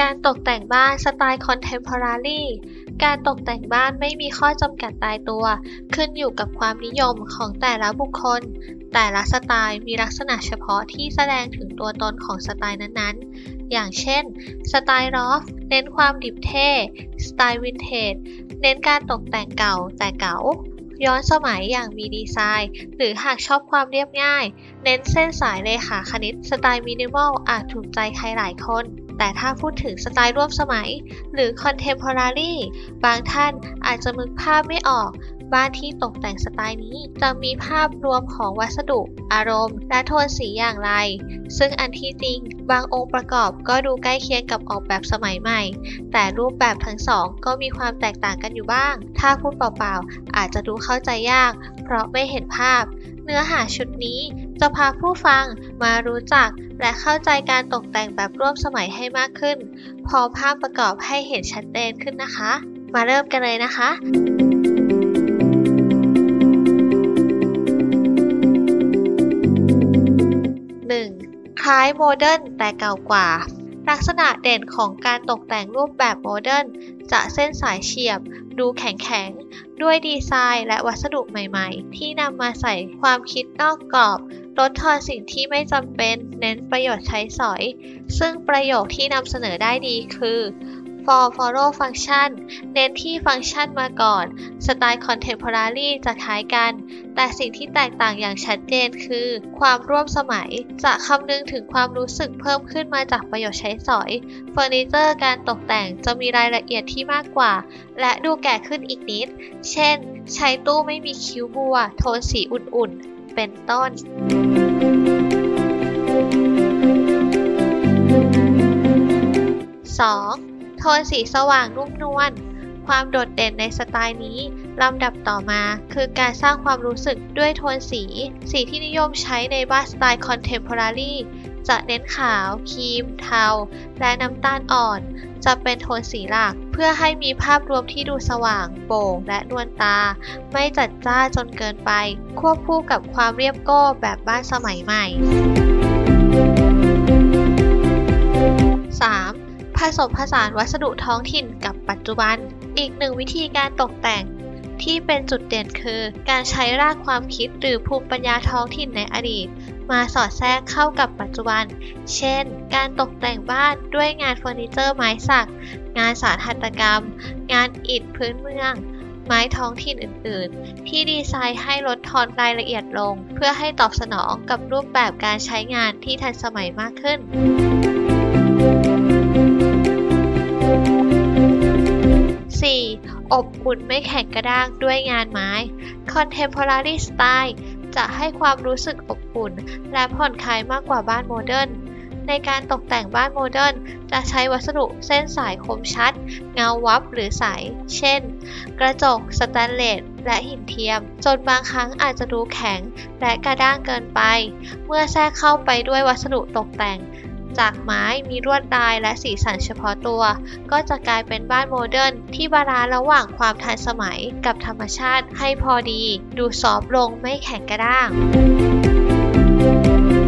การตกแต่งบ้านสไตล์คอนเทมพอรารีการตกแต่งบ้านไม่มีข้อจำกัดตายตัวขึ้นอยู่กับความนิยมของแต่ละบุคคลแต่ละสไตล์มีลักษณะเฉพาะที่แสดงถึงตัวตนของสไตล์นั้นๆอย่างเช่นสไตล์รอฟเน้นความดิบเท่สไตล์วินเทจเน้นการตกแต่งเก่าแต่เก๋าย้อนสมัยอย่างมีดีไซน์หรือหากชอบความเรียบง่ายเน้นเส้นสายเลขาคณิตสไตล์มินิมอลอาจถูกใจใครหลายคนแต่ถ้าพูดถึงสไตล์ร่วมสมัยหรือคอนเทมพอรารีบางท่านอาจจะนึกภาพไม่ออกบ้านที่ตกแต่งสไตล์นี้จะมีภาพรวมของวัสดุอารมณ์และโทนสีอย่างไรซึ่งอันที่จริงบางองค์ประกอบก็ดูใกล้เคียงกับออกแบบสมัยใหม่แต่รูปแบบทั้งสองก็มีความแตกต่างกันอยู่บ้างถ้าพูดเปล่าๆอาจจะดูเข้าใจยากเพราะไม่เห็นภาพเนื้อหาชุดนี้จะพาผู้ฟังมารู้จักและเข้าใจการตกแต่งแบบร่วมสมัยให้มากขึ้นพอภาพประกอบให้เห็นชัดเจนขึ้นนะคะมาเริ่มกันเลยนะคะ1. คล้ายโมเดิร์นแต่เก่ากว่าลักษณะเด่นของการตกแต่งรูปแบบโมเดิร์นจะเส้นสายเฉียบดูแข็งๆด้วยดีไซน์และวัสดุใหม่ๆที่นำมาใส่ความคิดนอกกรอบลดทอนสิ่งที่ไม่จำเป็นเน้นประโยชน์ใช้สอยซึ่งประโยคที่นำเสนอได้ดีคือ form follow function เน้นที่ฟังก์ชันมาก่อนสไตล์ contemporary จะคล้ายกันแต่สิ่งที่แตกต่างอย่างชัดเจนคือความร่วมสมัยจะคำนึงถึงความรู้สึกเพิ่มขึ้นมาจากประโยชน์ใช้สอยเฟอร์นิเจอร์การตกแต่งจะมีรายละเอียดที่มากกว่าและดูแก่ขึ้นอีกนิดเช่นใช้ตู้ไม่มีคิ้วบัวโทนสีอุ่นๆเป็นต้น 2. โทนสีสว่างนุ่มนวลความโดดเด่นในสไตล์นี้ลำดับต่อมาคือการสร้างความรู้สึกด้วยโทนสีที่นิยมใช้ในบ้านสไตล์คอนเทมพอรารีจะเน้นขาวครีมเทาและน้ำตาลอ่อนจะเป็นโทนสีหลักเพื่อให้มีภาพรวมที่ดูสว่างโปร่งและนวลตาไม่จัดจ้าจนเกินไปควบคู่กับความเรียบง่ายแบบบ้านสมัยใหม่ 3. ผสมผสานวัสดุท้องถิ่นกับปัจจุบันอีกหนึ่งวิธีการตกแต่งที่เป็นจุดเด่นคือการใช้รากความคิดหรือภูมิปัญญาท้องถิ่นในอดีตมาสอดแทรกเข้ากับปัจจุบันเช่นการตกแต่งบ้านด้วยงานเฟอร์นิเจอร์ไม้สักงานสถาปัตยกรรมงานอิฐพื้นเมืองไม้ท้องถิ่นอื่นๆที่ดีไซน์ให้ลดทอนรายละเอียดลงเพื่อให้ตอบสนองกับรูปแบบการใช้งานที่ทันสมัยมากขึ้น4. อบอุ่นไม่แข็งกระด้างด้วยงานไม้ Contemporary Style จะให้ความรู้สึกอบอุ่นและผ่อนคลายมากกว่าบ้านโมเดิร์นในการตกแต่งบ้านโมเดิร์นจะใช้วัสดุเส้นสายคมชัดเงาวับหรือใสเช่นกระจกสแตนเลสและหินเทียมจนบางครั้งอาจจะดูแข็งและกระด้างเกินไปเมื่อแทรกเข้าไปด้วยวัสดุตกแต่งจากไม้มีลวดลายและสีสันเฉพาะตัวก็จะกลายเป็นบ้านโมเดิร์นที่บาลานซ์ระหว่างความทันสมัยกับธรรมชาติให้พอดีดูซอฟต์ลงไม่แข็งกระด้าง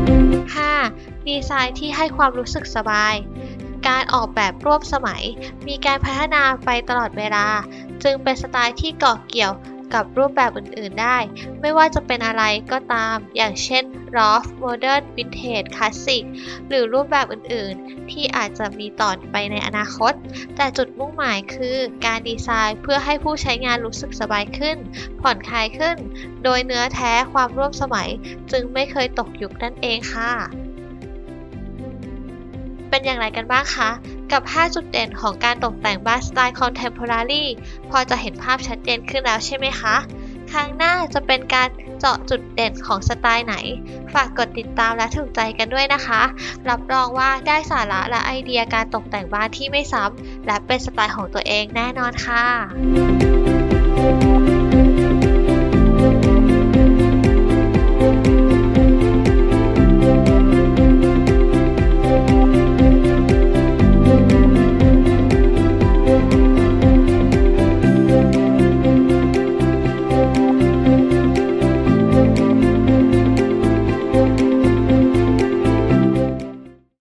5. ดีไซน์ที่ให้ความรู้สึกสบายการออกแบบร่วมสมัยมีการพัฒนาไปตลอดเวลาจึงเป็นสไตล์ที่เกาะเกี่ยวกับรูปแบบอื่นๆได้ไม่ว่าจะเป็นอะไรก็ตามอย่างเช่น Loft, Modern, Vintage, Classic หรือรูปแบบอื่นๆที่อาจจะมีต่อไปในอนาคตแต่จุดมุ่งหมายคือการดีไซน์เพื่อให้ผู้ใช้งานรู้สึกสบายขึ้นผ่อนคลายขึ้นโดยเนื้อแท้ความร่วมสมัยจึงไม่เคยตกยุคนั่นเองค่ะเป็นอย่างไรกันบ้างคะกับ5จุดเด่นของการตกแต่งบ้านสไตล์คอนเทมพอรารีพอจะเห็นภาพชัดเจนขึ้นแล้วใช่ไหมคะครั้งหน้าจะเป็นการเจาะจุดเด่นของสไตล์ไหนฝากกดติดตามและถูกใจกันด้วยนะคะรับรองว่าได้สาระและไอเดียการตกแต่งบ้านที่ไม่ซ้ำและเป็นสไตล์ของตัวเองแน่นอนค่ะ